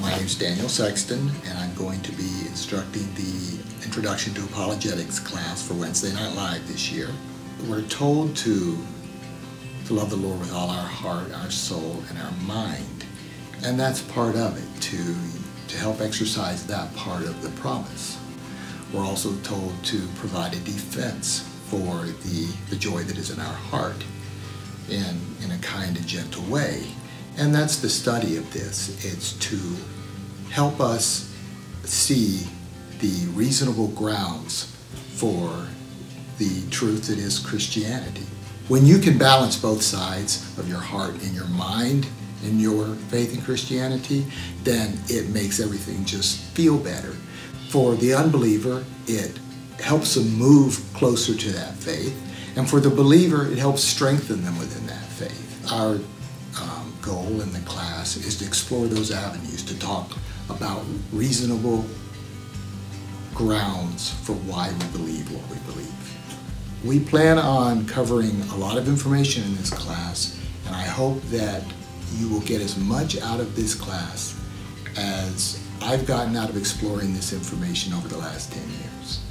My name is Daniel Sexton, and I'm going to be instructing the Introduction to Apologetics class for Wednesday Night Live this year. We're told to love the Lord with all our heart, our soul, and our mind, and that's part of it, to help exercise that part of the promise. We're also told to provide a defense for the joy that is in our heart in a kind and gentle way. And that's the study of this. It's to help us see the reasonable grounds for the truth that is Christianity. When you can balance both sides of your heart and your mind in your faith in Christianity, then it makes everything just feel better. For the unbeliever, it helps them move closer to that faith. And for the believer, it helps strengthen them within that faith. Our goal in the class is to explore those avenues, to talk about reasonable grounds for why we believe what we believe. We plan on covering a lot of information in this class, and I hope that you will get as much out of this class as I've gotten out of exploring this information over the last 10 years.